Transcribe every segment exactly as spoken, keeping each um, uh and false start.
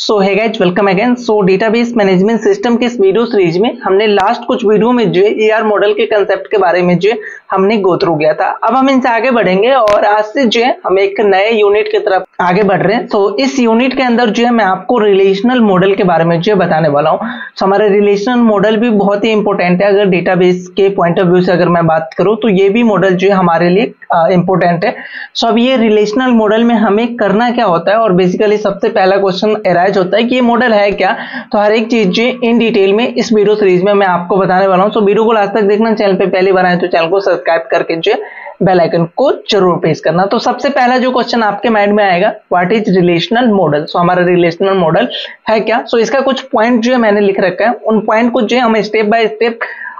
सो है guys welcome again. So database management system के इस वीडियो सीरीज में हमने लास्ट कुछ वीडियो में जो है ए आर मॉडल के कंसेप्ट के बारे में जो है हमने गो थ्रू किया था। अब हम इनसे आगे बढ़ेंगे और आज से जो है हम एक नए यूनिट की तरफ आगे बढ़ रहे हैं। तो so, इस यूनिट के अंदर जो है मैं आपको रिलेशनल मॉडल के बारे में जो है बताने वाला हूँ। so, हमारे रिलेशनल मॉडल भी बहुत ही इंपॉर्टेंट है। अगर डेटाबेस के पॉइंट ऑफ व्यू से अगर मैं बात करूँ तो ये भी मॉडल जो है हमारे लिए इंपॉर्टेंट है। सो so, अब ये रिलेशनल मॉडल में हमें करना क्या होता है और बेसिकली सबसे पहला क्वेश्चन होता है कि ये मॉडल है क्या, तो हर एक चीज जो इन डिटेल में इस वीडियो सीरीज में मैं आपको बताने वाला हूं। सो वीडियो को लास्ट तक देखना, चैनल पे पहली बार आए तो चैनल को सब्सक्राइब करके जो बेल आइकन को जरूर प्रेस करना। तो सबसे पहला जो क्वेश्चन आपके माइंड में आएगा, what is relational model. So हमारा रिलेशनल मॉडल है क्या। सो so, इसका कुछ पॉइंट जो है मैंने लिख रखा है, उन पॉइंट को जो है हम step by step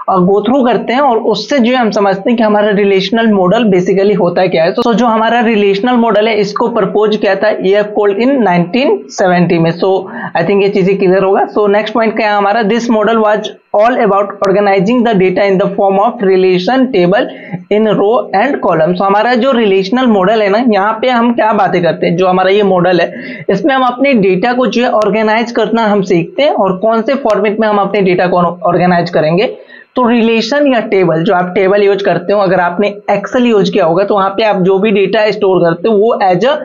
go through करते हैं और उससे जो है हम समझते हैं कि हमारा रिलेशनल मॉडल बेसिकली होता क्या है। तो so, जो हमारा रिलेशनल मॉडल है इसको प्रपोज किया था E F Codd in nineteen seventy में। सो आई थिंक ये चीजें क्लियर होगा। सो नेक्स्ट पॉइंट क्या है हमारा, this model was all about organizing the data in the form of relation table in row and column. So हमारा जो relational model है ना, यहाँ पे हम क्या बातें करते हैं, जो हमारा ये मॉडल है इसमें हम अपने डेटा को जो है ऑर्गेनाइज करना हम सीखते हैं और कौन से फॉर्मेट में हम अपने डेटा को ऑर्गेनाइज करेंगे। तो रिलेशन या टेबल, जो आप टेबल यूज करते हो, अगर आपने एक्सेल यूज किया होगा तो वहां पे आप जो भी डेटा स्टोर करते हो वो एज अ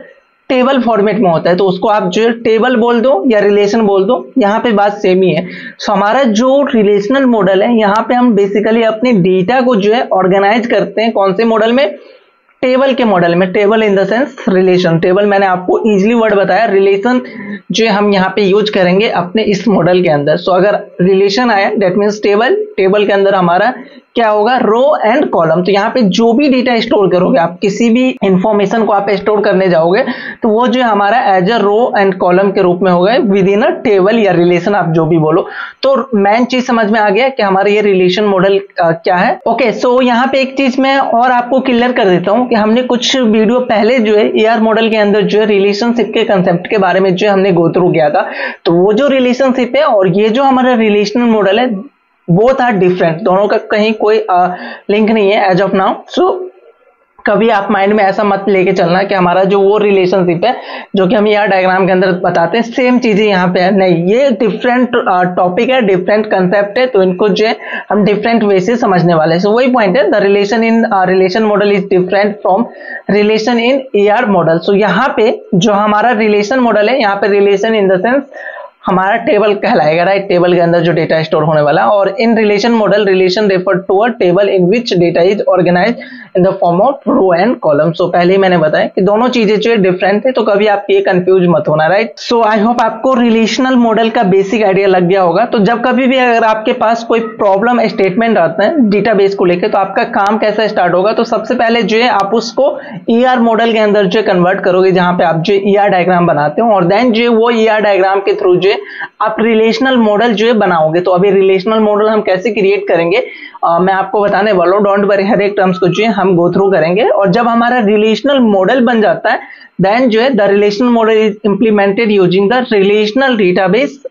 टेबल फॉर्मेट में होता है, तो उसको आप जो है टेबल बोल दो या रिलेशन बोल दो, यहाँ पे बात सेम ही है। सो हमारा जो रिलेशनल मॉडल है यहाँ पे हम बेसिकली अपने डेटा को जो है ऑर्गेनाइज करते हैं, कौन से मॉडल में, टेबल के मॉडल में। Table in the sense relation table, मैंने आपको इजीली वर्ड बताया, रिलेशन जो हम यहाँ पे यूज करेंगे अपने इस मॉडल के अंदर। सो so, अगर रिलेशन आया डेट मीन्स टेबल, टेबल के अंदर हमारा क्या होगा, रो एंड कॉलम। तो यहाँ पे जो भी डेटा स्टोर करोगे आप, किसी भी इंफॉर्मेशन को आप स्टोर करने जाओगे तो वो जो हमारा as a row and column के रूप में होगा विद इन अ टेबल या रिलेशन, आप जो भी बोलो। तो मेन चीज समझ में आ गया कि हमारा ये रिलेशन मॉडल क्या है। ओके सो so, यहाँ पे एक चीज मैं और आपको क्लियर कर देता हूँ कि हमने कुछ वीडियो पहले जो है ए आर मॉडल के अंदर जो है रिलेशनशिप के कंसेप्ट के बारे में जो हमने गो थ्रू किया था। तो वो जो रिलेशनशिप है और ये जो हमारा रिलेशनल मॉडल है बोथ आर डिफरेंट, दोनों का कहीं कोई लिंक नहीं है एज ऑफ नाउ। सो कभी आप माइंड में ऐसा मत लेके चलना कि हमारा जो वो रिलेशनशिप है जो कि हम यहाँ डायग्राम के अंदर बताते हैं सेम चीजें यहाँ पे है, नहीं, ये डिफरेंट टॉपिक है, डिफरेंट कंसेप्ट है, तो इनको जो है हम डिफरेंट वे से समझने वाले हैं। सो वही पॉइंट है, the relation in relation model is different from relation in E R model. So यहाँ पे जो हमारा रिलेशन मॉडल है, यहाँ पे रिलेशन इन द सेंस हमारा टेबल कहलाएगा, राइट, टेबल के अंदर जो डेटा स्टोर होने वाला, और in relation model relation refer to a table in which data is organized in the form of row and column. So पहले ही मैंने बताया कि दोनों चीजें जो है डिफरेंट है, तो कभी आप ये कंफ्यूज मत होना, राइट। सो आई होप आपको रिलेशनल मॉडल का बेसिक आइडिया लग गया होगा। तो जब कभी भी अगर आपके पास कोई प्रॉब्लम स्टेटमेंट आता है डेटाबेस को लेकर, तो आपका काम कैसा स्टार्ट होगा, तो सबसे पहले जो है आप उसको ई आर मॉडल के अंदर जो कन्वर्ट करोगे, जहां पे आप जो ई आर डायग्राम बनाते हो, और देन जो वो ई आर डायग्राम के थ्रू जो आप रिलेशनल मॉडल जो है बनाओगे। तो अभी रिलेशनल मॉडल हम कैसे क्रिएट करेंगे आ, मैं आपको बताने वाला हूँ, डोंट वरी, हर एक टर्म्स को जो है हम गो थ्रू करेंगे। और जब हमारा रिलेशनल मॉडल बन जाता है देन जो है the relational model is implemented using the relational database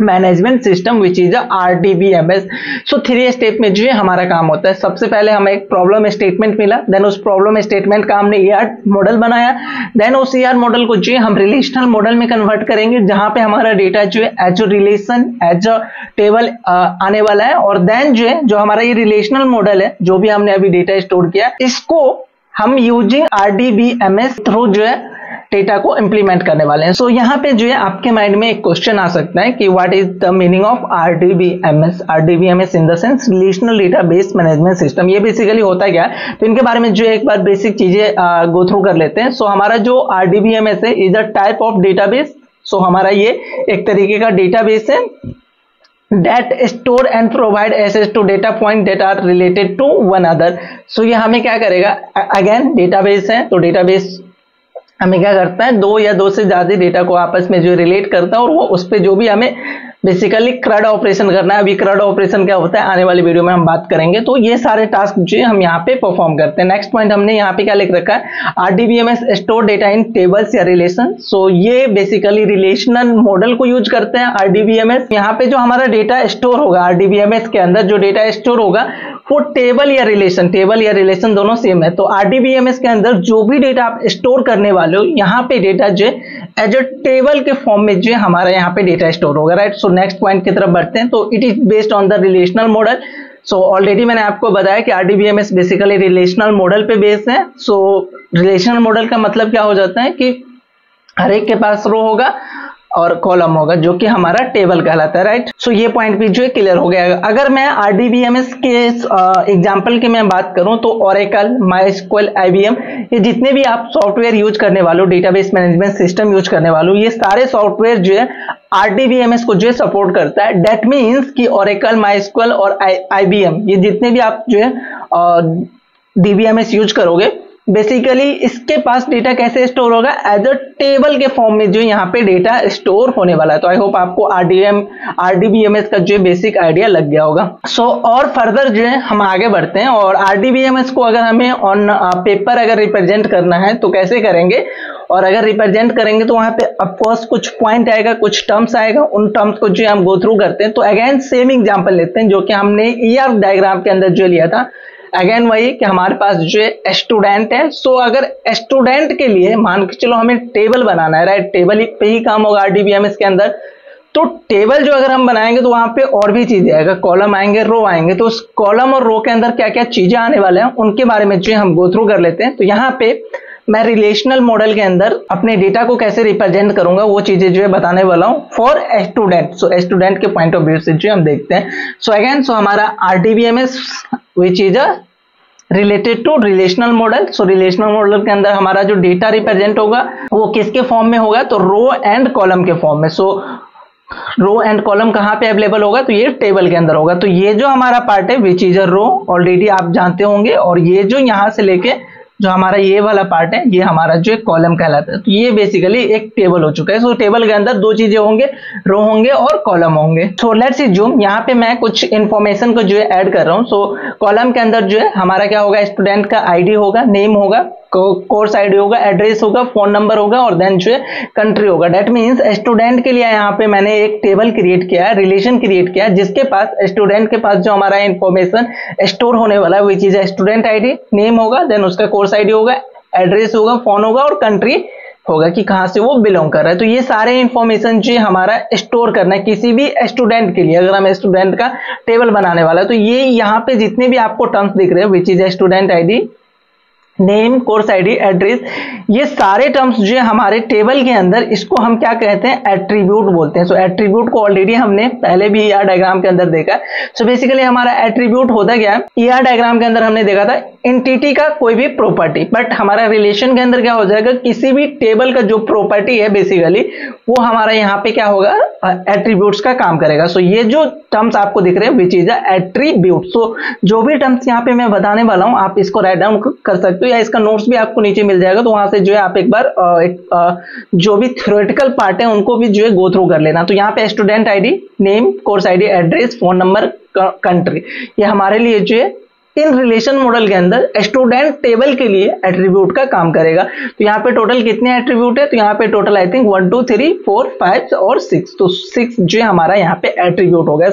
management system which is R D B M S. So three step में जो है हमारा काम होता है, सबसे पहले हमें एक प्रॉब्लम स्टेटमेंट मिला, देन उस प्रॉब्लम स्टेटमेंट का हमने ए आर मॉडल बनाया, देन उस ए आर मॉडल को जो है हम रिलेशनल मॉडल में कन्वर्ट करेंगे, जहां पे हमारा डेटा जो है as a relation as a table आने वाला है, और देन जो है जो हमारा ये रिलेशनल मॉडल है जो भी हमने अभी डेटा स्टोर किया, इसको हम using R D B M S through जो है डेटा को इंप्लीमेंट करने वाले हैं। सो so, यहाँ पे जो है आपके माइंड में एक क्वेश्चन आ सकता है कि what is the meaning of RDBMS. RDBMS in the sense relational data base management system, ये बेसिकली होता क्या है, तो इनके बारे में जो एक बार बेसिक चीजें गो थ्रू कर लेते हैं। सो so, हमारा जो आरडीबीएमएस है is a type of database. So हमारा ये एक तरीके का डेटाबेस है that store and provide access to data point that are related to one other। so ये हमें क्या करेगा, again database है तो database हमें क्या करता है, दो या दो से ज्यादा डेटा को आपस में जो रिलेट करता है और वो उस पर जो भी हमें बेसिकली क्रड ऑपरेशन करना है। अभी क्रड ऑपरेशन क्या होता है आने वाली वीडियो में हम बात करेंगे। तो ये सारे टास्क जो है हम यहाँ पे परफॉर्म करते हैं। नेक्स्ट पॉइंट हमने यहाँ पे क्या लिख रखा है, RDBMS store data in tables या रिलेशन। सो ये बेसिकली रिलेशनल मॉडल को यूज करते हैं आरडीबीएमएस। यहाँ पे जो हमारा डेटा स्टोर होगा आरडीबीएमएस के अंदर, जो डेटा स्टोर होगा वो टेबल या रिलेशन, टेबल या रिलेशन दोनों सेम है। तो आरडीबीएमएस के अंदर जो भी डेटा आप स्टोर करने वाले हो, यहाँ पे डेटा जो एज अ टेबल के फॉर्म में जो हमारा यहाँ पे डेटा स्टोर होगा, राइट। सो नेक्स्ट पॉइंट की तरफ बढ़ते हैं। तो it is based on the relational model. So already मैंने आपको बताया कि आरडीबीएमएस बेसिकली रिलेशनल मॉडल पे बेस्ड है। सो रिलेशनल मॉडल का मतलब क्या हो जाता है कि हर एक के पास रो होगा और कॉलम होगा, जो कि हमारा टेबल कहलाता है, राइट। सो ये पॉइंट भी जो है क्लियर हो गया। अगर मैं आरडीबीएमएस के एग्जांपल की मैं बात करूं तो ओरेकल, माइस्क्यूएल, आईबीएम, ये जितने भी आप सॉफ्टवेयर यूज करने वालों, डेटाबेस मैनेजमेंट सिस्टम यूज करने वालों, ये सारे सॉफ्टवेयर जो है आरडीबीएमएस को जो है सपोर्ट करता है। डेट मीन्स कि ओरेकल, माइस्क्यूएल और आईबीएम, ये जितने भी आप जो है डीबीएमएस यूज करोगे, बेसिकली इसके पास डेटा कैसे स्टोर होगा, एज अ टेबल के फॉर्म में जो यहाँ पे डेटा स्टोर होने वाला है। तो आई होप आपको आरडीएम आरडीबीएमएस का जो बेसिक आइडिया लग गया होगा। सो so, और फर्दर जो है हम आगे बढ़ते हैं। और आरडीबीएमएस को अगर हमें ऑन पेपर अगर रिप्रेजेंट करना है तो कैसे करेंगे, और अगर रिप्रेजेंट करेंगे तो वहाँ पे ऑफकोर्स कुछ पॉइंट आएगा, कुछ टर्म्स आएगा, उन टर्म्स को जो हम गो थ्रू करते हैं। तो अगेन सेम एग्जाम्पल लेते हैं जो कि हमने ई आर डायग्राम के अंदर जो लिया था। अगेन वही कि हमारे पास जो स्टूडेंट है, सो अगर स्टूडेंट के लिए मान के चलो हमें टेबल बनाना है, राइट, टेबल पे ही काम होगा आरडीबीएमएस के अंदर। तो टेबल जो अगर हम बनाएंगे तो वहां पे और भी चीजें आएगा, कॉलम आएंगे, रो आएंगे। तो उस कॉलम और रो के अंदर क्या क्या चीजें आने वाले हैं उनके बारे में जो हम गो थ्रू कर लेते हैं। तो यहाँ पे मैं रिलेशनल मॉडल के अंदर अपने डेटा को कैसे रिप्रेजेंट करूंगा वो चीजें जो है बताने वाला हूँ फॉर स्टूडेंट। सो स्टूडेंट के पॉइंट ऑफ व्यू से जो हम देखते हैं। सो अगेन सो हमारा RDBMS which is a related to relational model. So relational model के अंदर हमारा जो डेटा रिप्रेजेंट होगा वो किसके फॉर्म में होगा, तो रो एंड कॉलम के फॉर्म में। सो रो एंड कॉलम कहाँ पे अवेलेबल होगा, तो ये टेबल के अंदर होगा। तो ये जो हमारा पार्ट है which is a row, already आप जानते होंगे, और ये जो यहाँ से लेके जो हमारा ये वाला पार्ट है ये हमारा जो कॉलम कहलाता है। तो ये बेसिकली एक टेबल हो चुका है। सो टेबल के अंदर दो चीजें होंगे, रो होंगे और कॉलम होंगे। सो लेट्स जूम, यहाँ पे मैं कुछ इन्फॉर्मेशन को जो है ऐड कर रहा हूँ। सो कॉलम के अंदर जो है हमारा क्या होगा, स्टूडेंट का आईडी होगा, नेम होगा, कोर्स आईडी होगा, एड्रेस होगा, फोन नंबर होगा, और देन जो है कंट्री होगा। डेट मीन्स स्टूडेंट के लिए यहाँ पे मैंने एक टेबल क्रिएट किया है, रिलेशन क्रिएट किया है, जिसके पास स्टूडेंट के पास जो हमारा इन्फॉर्मेशन स्टोर होने वाला है वो चीज है स्टूडेंट आईडी, नेम होगा, देन उसका कोर्स आईडी होगा, एड्रेस होगा, फोन होगा और कंट्री होगा कि कहाँ से वो बिलोंग कर रहा है। तो ये सारे इन्फॉर्मेशन जो हमारा स्टोर करना है किसी भी स्टूडेंट के लिए, अगर हम स्टूडेंट का टेबल बनाने वाला है। तो ये यहाँ पे जितने भी आपको टर्म्स दिख रहे हैं which is student ID, name, course ID, address, ये सारे टर्म्स जो है हमारे टेबल के अंदर, इसको हम क्या कहते हैं, एट्रीब्यूट बोलते हैं। सो एट्रीब्यूट को ऑलरेडी हमने पहले भी ईआर डायग्राम के अंदर देखा। सो बेसिकली हमारा एट्रीब्यूट होता क्या है, ईआर डायग्राम के अंदर हमने देखा था एंटिटी का कोई भी प्रॉपर्टी, बट हमारा रिलेशन के अंदर क्या हो जाएगा, किसी भी टेबल का जो प्रॉपर्टी है बेसिकली वो हमारा यहाँ पे क्या होगा, एट्रीब्यूट्स का काम करेगा। सो ये जो टर्म्स आपको दिख रहे हैं विच इज एट्रीब्यूट। सो जो भी टर्म्स यहाँ पे मैं बताने वाला हूँ आप इसको राइट डाउन कर सकते, तो या इसका नोट्स भी आपको नीचे मिल जाएगा, तो वहां से जो है आप एक बार एक, एक, जो भी थ्योरेटिकल पार्ट है उनको भी जो है गो थ्रू कर लेना। तो यहाँ पे student ID, name, course ID, address, phone number, country, ये हमारे लिए जो है इन रिलेशन मॉडल के अंदर स्टूडेंट टेबल के लिए एट्रीब्यूट का काम करेगा। तो यहाँ पे टोटल कितने एट्रीब्यूट है, तो यहाँ पे total I think one two three four five और सिक्स, तो सिक्स जो है हमारा यहाँ पे एट्रीब्यूट होगा।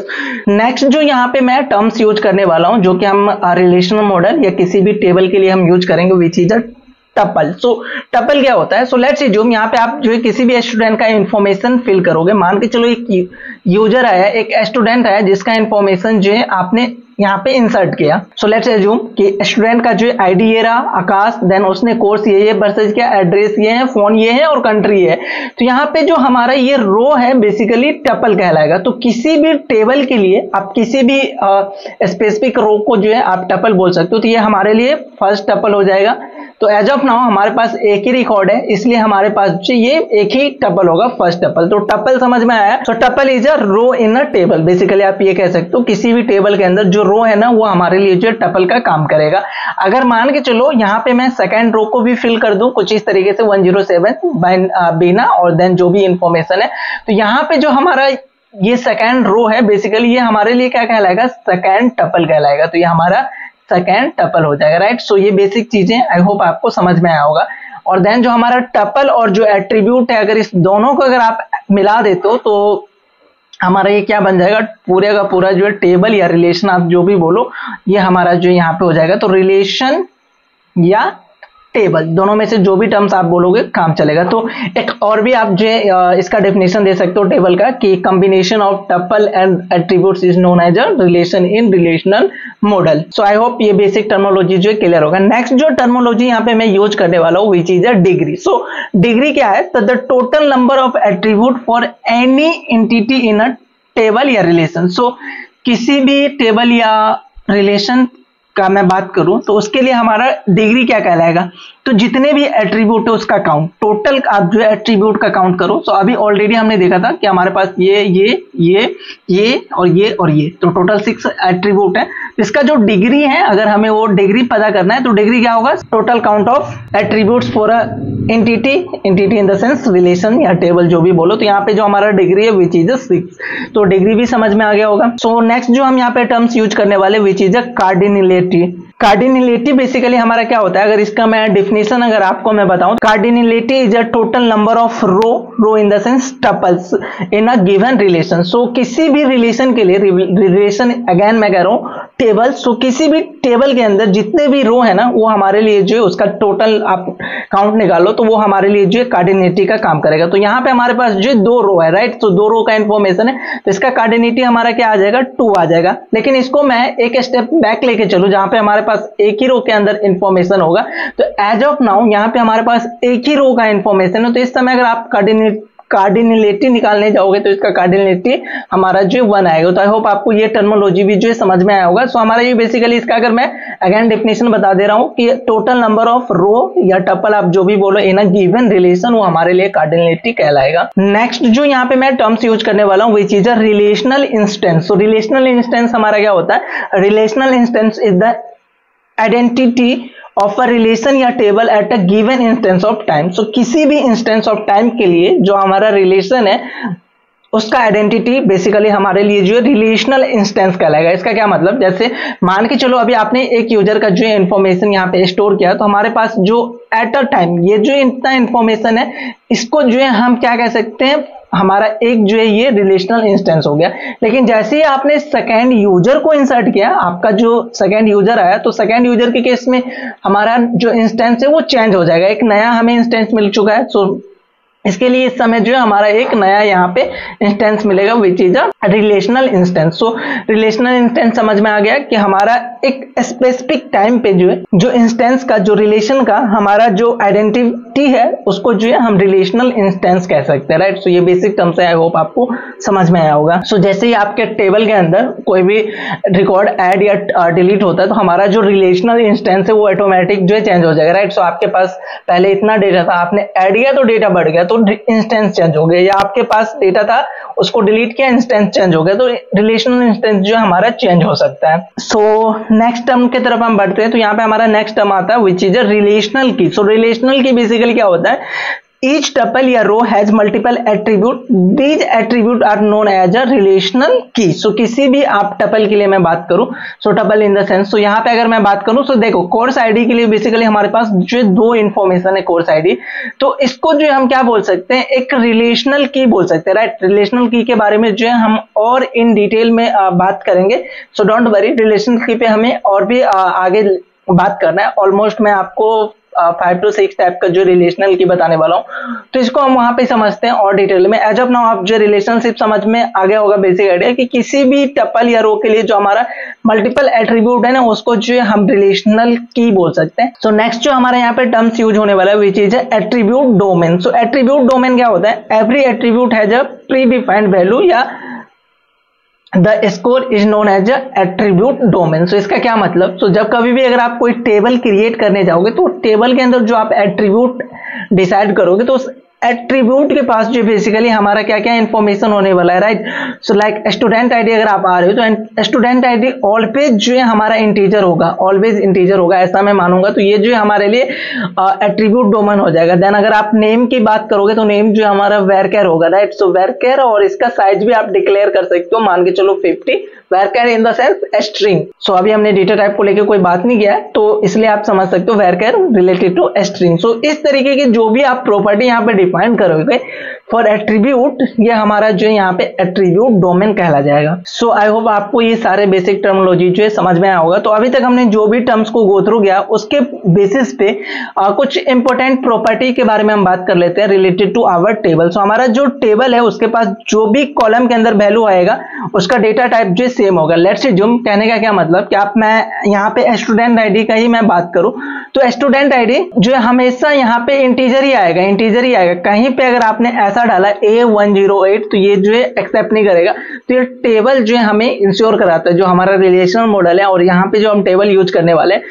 नेक्स्ट जो यहाँ पे मैं टर्म्स यूज करने वाला हूँ जो कि हम रिलेशनल मॉडल या किसी भी टेबल के लिए हम यूज करेंगे which is a tuple. So tuple क्या होता है, सो लेट्स जूम, यहाँ पे आप जो है किसी भी स्टूडेंट का इन्फॉर्मेशन फिल करोगे। मान के चलो एक यूजर आया, एक स्टूडेंट आया जिसका इन्फॉर्मेशन जो है आपने यहाँ पे इंसर्ट किया। सो लेट्स एज्यूम कि स्टूडेंट का जो आईडी ये रहा आकाश, देन उसने कोर्स ये ये परचेज किया, एड्रेस ये है, फोन ये है और कंट्री है। तो यहाँ पे जो हमारा ये रो है बेसिकली टपल कहलाएगा। तो किसी भी टेबल के लिए आप किसी भी स्पेसिफिक रो को जो है आप टपल बोल सकते हो। तो ये हमारे लिए फर्स्ट टपल हो जाएगा। तो एज ऑफ नाउ हमारे पास एक ही रिकॉर्ड है, इसलिए हमारे पास जो ये एक ही टपल होगा, फर्स्ट टपल। तो टपल समझ में आया। तो tuple is a row in a table, basically आप ये कह सकते हो किसी भी टेबल के अंदर जो रो है ना वो हमारे लिए जो टपल का काम करेगा। अगर मान के चलो यहाँ पे मैं सेकंड रो को भी फिल कर दूं कुछ इस तरीके से वन जीरो सेवन बीना और देन जो भी इंफॉर्मेशन है, तो यहाँ पे जो हमारा ये सेकंड रो है बेसिकली ये हमारे लिए क्या कहलाएगा, सेकंड टपल कहलाएगा। तो ये हमारा सेकंड टपल हो जाएगा, राइट। सो ये बेसिक चीजें आई होप आपको समझ में आया होगा। और देन जो हमारा टपल और जो एट्रीब्यूट है अगर इस दोनों को अगर आप मिला देते हो तो हमारा ये क्या बन जाएगा, पूरे का पूरा जो है टेबल या रिलेशन आप जो भी बोलो, ये हमारा जो यहाँ पे हो जाएगा। तो रिलेशन या टेबल दोनों में से जो भी टर्म्स आप बोलोगे काम चलेगा। तो एक और भी आप जो है इसका डेफिनेशन दे सकते हो टेबल का, कि combination of tuple and attributes is known as a relation in relational model. So I hope ये बेसिक टर्मोलॉजी जो है क्लियर होगा। नेक्स्ट जो टर्मोलॉजी यहाँ पे मैं यूज करने वाला हूँ which is a degree. So degree क्या है, the total number of attribute for any entity in a table या रिलेशन। सो किसी भी टेबल या रिलेशन का मैं बात करूं तो उसके लिए हमारा डिग्री क्या कहलाएगा, तो जितने भी एट्रीब्यूट है उसका काउंट, टोटल आप जो है एट्रीब्यूट का काउंट करो। सो अभी ऑलरेडी हमने देखा था कि हमारे पास ये ये ये ये और ये और ये, तो टोटल सिक्स एट्रीब्यूट है। इसका जो डिग्री है, अगर हमें वो डिग्री पता करना है तो डिग्री क्या होगा, total count of attribute for a entity, entity in the sense relation या टेबल जो भी बोलो। तो यहाँ पे जो हमारा डिग्री है विच इज अ सिक्स, तो डिग्री भी समझ में आ गया होगा। सो नेक्स्ट जो हम यहाँ पे टर्म्स यूज करने वाले which is a cardinality. Cardinality basically हमारा क्या होता है, अगर इसका मैं डिफिनेशन अगर आपको मैं बताऊं, cardinality is a total number of row, row in the sense tuples in a given relation. So किसी भी रिलेशन के लिए, रिलेशन अगेन मैं कह रहा हूँ टेबल, सो किसी भी टेबल के अंदर जितने भी रो है ना वो हमारे लिए जो है उसका टोटल आप काउंट निकालो, तो वो हमारे लिए जो है कार्डिनलिटी का काम करेगा। तो यहाँ पे हमारे पास जो दो रो है, राइट, तो दो रो का इन्फॉर्मेशन है, तो इसका कार्डिनलिटी हमारा क्या आ जाएगा, टू आ जाएगा। लेकिन इसको मैं एक स्टेप बैक लेके चलूँ, जहाँ पे हमारे पास एक ही रो के अंदर इन्फॉर्मेशन होगा। तो एज ऑफ नाउ यहाँ पे हमारे पास एक ही रो का इन्फॉर्मेशन है, तो इस समय अगर आप कार्डिनेट कार्डिनलिटी निकालने जाओगे तो इसका कार्डिनलिटी हमारा जो वन आएगा। तो आई होप आपको ये टर्मोलॉजी भी जो है समझ में आया होगा। सो हमारा ये बेसिकली इसका अगर मैं अगेन डेफिनेशन बता दे रहा हूँ कि टोटल नंबर ऑफ रो या टपल आप जो भी बोलो इन अ गिवन रिलेशन, वो हमारे लिए कार्डिनलिटी कहलाएगा। नेक्स्ट जो यहाँ पे मैं टर्म्स यूज करने वाला हूँ which is a relational instance. So relational instance हमारा क्या होता है, relational instance is the identity of a relation या table at a given instance of time. So किसी भी इंस्टेंस ऑफ टाइम के लिए जो हमारा रिलेशन है उसका आइडेंटिटी बेसिकली हमारे लिए जो है रिलेशनल इंस्टेंस कहलाएगा। इसका क्या मतलब, जैसे मान के चलो अभी आपने एक यूजर का जो है इन्फॉर्मेशन यहाँ पे स्टोर किया, तो हमारे पास जो एट अ टाइम ये जो इतना इन्फॉर्मेशन है इसको जो है हम क्या कह सकते हैं, हमारा एक जो है ये रिलेशनल इंस्टेंस हो गया। लेकिन जैसे ही आपने सेकेंड यूजर को इंसर्ट किया, आपका जो सेकेंड यूजर आया, तो सेकेंड यूजर के केस में हमारा जो इंस्टेंस है वो चेंज हो जाएगा, एक नया हमें इंस्टेंस मिल चुका है। सो इसके लिए इस समय जो है हमारा एक नया यहाँ पे इंस्टेंस मिलेगा which is a relational instance. So relational instance समझ में आ गया कि हमारा एक स्पेसिफिक टाइम पे जो है जो इंस्टेंस का, जो रिलेशन का हमारा जो आइडेंटिटी है उसको जो है हम रिलेशनल इंस्टेंस कह सकते हैं, राइट। सो ये बेसिक टर्म्स है, आई होप आपको समझ में आया होगा। सो so, जैसे ही आपके टेबल के अंदर कोई भी रिकॉर्ड ऐड या डिलीट होता है तो हमारा जो रिलेशनल इंस्टेंस है वो ऑटोमेटिक जो है चेंज हो जाएगा, राइट। सो so, आपके पास पहले इतना डेटा था, आपने ऐड किया तो डेटा बढ़ गया, तो इंस्टेंस चेंज हो गया, या आपके पास डेटा था उसको डिलीट किया, इंस्टेंस चेंज हो गया, तो रिलेशनल इंस्टेंस जो हमारा चेंज हो सकता है। सो नेक्स्ट टर्म की तरफ हम बढ़ते हैं, तो यहाँ पे हमारा नेक्स्ट टर्म आता है which is a relational key. So relational की बेसिकली क्या होता है, ईच टपल या row has multiple attribute, these attribute are known as a relational key. So किसी भी आप टपल के लिए मैं बात करूं, so tuple in the sense, so यहाँ पे अगर मैं बात करूं, सो so देखो कोर्स आईडी के लिए बेसिकली हमारे पास जो दो इन्फॉर्मेशन है कोर्स आईडी, तो इसको जो हम क्या बोल सकते हैं, एक रिलेशनल की बोल सकते हैं, राइट। रिलेशनल की के बारे में जो है हम और इन डिटेल में बात करेंगे, सो डोंट वरी, रिलेशनल की पे हमें और भी आगे बात करना है। ऑलमोस्ट मैं आपको फाइव टू सिक्स टाइप का जो रिलेशनल की बताने वाला हूँ, तो इसको हम वहाँ पे समझते हैं और डिटेल में। एज ऑफ नाउ आप जो रिलेशनशिप समझ में आ गया होगा बेसिक आइडिया, कि किसी भी टपल या रो के लिए जो हमारा मल्टीपल एट्रीब्यूट है ना उसको जो है हम रिलेशनल की बोल सकते हैं। सो नेक्स्ट जो हमारे यहाँ पे टर्म्स यूज होने वाला है which is attribute domain. So attribute domain क्या होता है, every attribute has a predefined value या the score is known as attribute domain. So इसका क्या मतलब, सो so, जब कभी भी अगर आप कोई टेबल क्रिएट करने जाओगे तो टेबल के अंदर जो आप एट्रीब्यूट डिसाइड करोगे तो उस एट्रीब्यूट के पास जो बेसिकली हमारा क्या क्या इन्फॉर्मेशन होने वाला है, right. So like student ID अगर आप आ रहे हो तो स्टूडेंट आईडी ऑलवेज जो है हमारा इंटीजर होगा, ऑलवेज इंटीजर होगा, ऐसा मैं मानूंगा, तो ये जो है हमारे लिए एट्रीब्यूट डोमेन हो जाएगा। देन अगर आप नेम की बात करोगे तो नेम जो है हमारा वेरकेयर होगा, राइट। सो वेरकेयर और इसका साइज भी आप डिक्लेयर कर सकते हो, मान के चलो fifty, varchar in the sense string. So अभी हमने डेटा टाइप को लेकर कोई बात नहीं किया, तो इसलिए आप समझ सकते हो varchar related to string. So इस तरीके की जो भी आप प्रॉपर्टी यहाँ पे डिफाइन करोगे फॉर एट्रीब्यूट, ये हमारा जो यहाँ पे एट्रीब्यूट डोमेन कहला जाएगा। सो आई होप आपको ये सारे बेसिक टर्मिनोलॉजी जो है समझ में आया होगा। तो अभी तक हमने जो भी टर्म्स को गो थ्रू गया उसके बेसिस पे आ, कुछ इंपॉर्टेंट प्रॉपर्टी के बारे में हम बात कर लेते हैं related to our table. So हमारा जो टेबल है उसके पास जो भी कॉलम के अंदर वैल्यू आएगा उसका डेटा टाइप जो सेम होगा। लेट्स एज्यूम, कहने का क्या मतलब कि आप मैं यहाँ पे स्टूडेंट आईडी का ही मैं बात करूँ तो स्टूडेंट आईडी जो हमेशा यहाँ पे इंटीजर ही आएगा, इंटीजर ही आएगा। कहीं पे अगर आपने ऐसा डाला ए वन ज़ीरो एट तो ये जो है एक्सेप्ट नहीं करेगा। तो ये टेबल जो है हमें इंश्योर कराता है जो हमारा रिलेशनल मॉडल है और यहाँ पे जो हम टेबल यूज करने वाले हैं,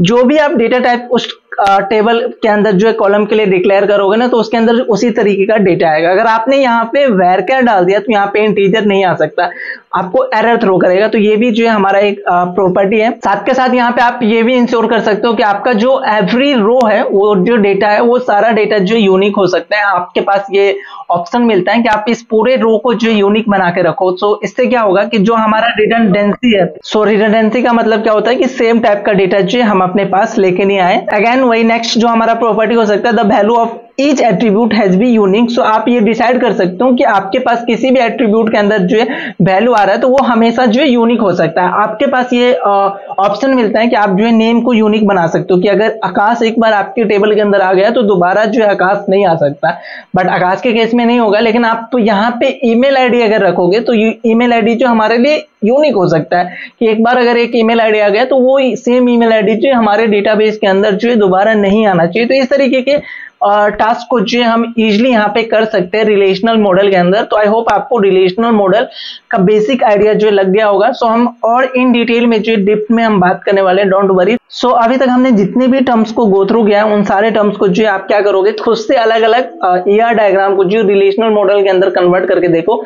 जो भी आप डेटा टाइप उस टेबल के अंदर जो है कॉलम के लिए डिक्लेयर करोगे ना तो उसके अंदर उसी तरीके का डेटा आएगा। अगर आपने यहाँ पे वेर क्या डाल दिया तो यहाँ पे इंटीजर नहीं आ सकता, आपको एरर थ्रो करेगा। तो ये भी जो है हमारा एक प्रॉपर्टी है। साथ के साथ यहाँ पे आप ये भी इंश्योर कर सकते हो कि आपका जो एवरी रो है वो जो डेटा है वो सारा डेटा जो यूनिक हो सकता है। आपके पास ये ऑप्शन मिलता है कि आप इस पूरे रो को जो यूनिक बना के रखो। तो इससे क्या होगा कि जो हमारा रिडंडेंसी है, सो रिडंडेंसी का मतलब क्या होता है कि सेम टाइप का डेटा जो हम अपने पास लेके नहीं आए। अगेन वही नेक्स्ट जो हमारा प्रॉपर्टी हो सकता है the value of each attribute has be unique. So आप ये डिसाइड कर सकते हो कि आपके पास किसी भी एट्रीब्यूट के अंदर जो है वैल्यू आ रहा है तो वो हमेशा जो है यूनिक हो सकता है। आपके पास ये ऑप्शन मिलता है कि आप जो है नेम को यूनिक बना सकते हो कि अगर आकाश एक बार आपके टेबल के अंदर आ गया तो दोबारा जो है आकाश नहीं आ सकता, बट आकाश के केस में नहीं होगा। लेकिन आप तो यहाँ पे ईमेल आईडी अगर रखोगे तो ईमेल आईडी जो हमारे लिए यूनिक हो सकता है कि एक बार अगर एक ईमेल आईडी आ गया तो वो सेम ईमेल आईडी जो हमारे डेटाबेस के अंदर जो है दोबारा नहीं आना चाहिए। तो इस तरीके के और टास्क को जो हम इजीली यहाँ पे कर सकते हैं रिलेशनल मॉडल के अंदर। तो आई होप आपको रिलेशनल मॉडल का बेसिक आइडिया जो लग गया होगा। सो so, हम और इन डिटेल में जो डिप्थ में हम बात करने वाले हैं, डोंट वरी। सो अभी तक हमने जितने भी टर्म्स को गो थ्रू किया है उन सारे टर्म्स को जो आप क्या करोगे, खुद से अलग अलग ईआर डायग्राम को जो रिलेशनल मॉडल के अंदर कन्वर्ट करके देखो।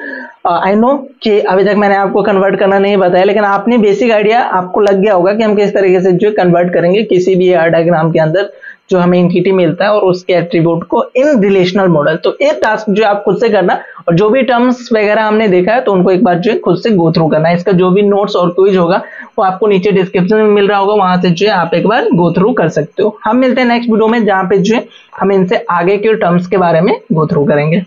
आई नो कि अभी तक मैंने आपको कन्वर्ट करना नहीं बताया, लेकिन आपने बेसिक आइडिया आपको लग गया होगा कि हम किस तरीके से जो कन्वर्ट करेंगे किसी भी ईआर डायग्राम के अंदर जो हमें एंटिटी मिलता है और उसके एट्रीब्यूट को इन रिलेशनल मॉडल। तो ये टास्क जो आप खुद से करना और जो भी टर्म्स वगैरह हमने देखा है तो उनको एक बार जो है खुद से गो थ्रू करना है। इसका जो भी नोट्स और क्विज होगा वो आपको नीचे डिस्क्रिप्शन में मिल रहा होगा, वहां से जो है आप एक बार गो थ्रू कर सकते हो। हम मिलते हैं नेक्स्ट वीडियो में जहाँ पे जो है हम इनसे आगे के टर्म्स के बारे में गो थ्रू करेंगे।